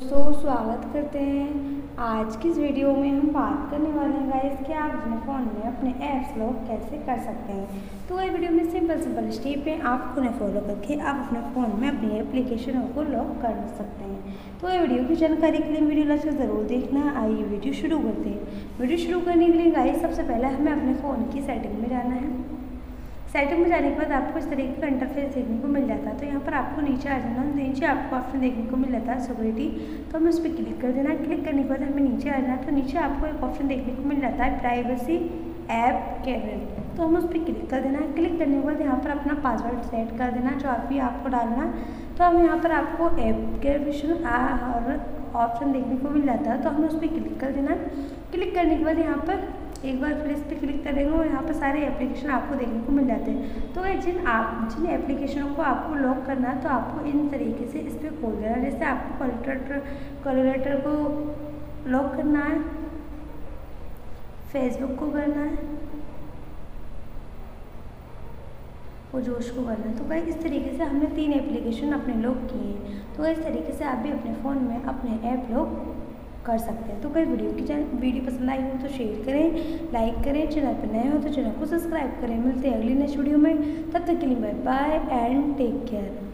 दोस्तों स्वागत करते हैं। आज की इस वीडियो में हम बात करने वाले हैं गाइस कि आप अपने फ़ोन में अपने ऐप्स लॉक कैसे कर सकते हैं। तो ये वीडियो में सिंपल स्टेप है, आप उन्हें फॉलो करके आप अपने फ़ोन में अपनी एप्लीकेशनों को लॉक कर सकते हैं। तो ये वीडियो की जानकारी के लिए वीडियो लास्ट ज़रूर देखना। आइए वीडियो शुरू करते हैं। वीडियो शुरू करने के लिए गाइस सबसे पहले हमें अपने फ़ोन की सेटिंग में जाना है। सेटिंग में जाने के बाद आपको इस तरीके का इंटरफेस देखने को मिल जाता है। तो यहाँ पर आपको नीचे आ जाना, नीचे आपको ऑप्शन देखने को मिल जाता है सिक्योरिटी, तो हमें उस पर क्लिक कर देना। क्लिक करने के बाद हमें नीचे आ जाना, तो नीचे आपको एक ऑप्शन देखने को मिल जाता है प्राइवेसी ऐप कैबिनेट, तो हम उस पर क्लिक कर देना। क्लिक करने के बाद यहाँ पर अपना पासवर्ड सेट कर देना जो आप भी आपको डालना। तो हम यहाँ पर आपको ऐप कैबिनेशन और ऑप्शन देखने को मिल जाता है, तो हमें उस पर क्लिक कर देना। क्लिक करने के बाद यहाँ पर एक बार फिर इस पर क्लिक करेंगे और यहाँ पर सारे एप्लीकेशन आपको देखने को मिल जाते हैं। तो जिन एप्लीकेशनों को आपको लॉक करना है तो आपको इन तरीके से इस पर खोल देना। जैसे आपको कैलकुलेटर को लॉक करना है, फेसबुक को करना है और जोश को करना है। तो गाइस इस तरीके से हमने 3 एप्लीकेशन अपने लॉक किए हैं। तो इस तरीके से आप भी अपने फ़ोन में अपने ऐप लॉक कर सकते हैं। तो गाइस वीडियो पसंद आई हो तो शेयर करें, लाइक करें, चैनल पर नए हो तो चैनल को सब्सक्राइब करें। मिलते हैं अगली नेक्स्ट वीडियो में, तब तक के लिए bye bye and take care.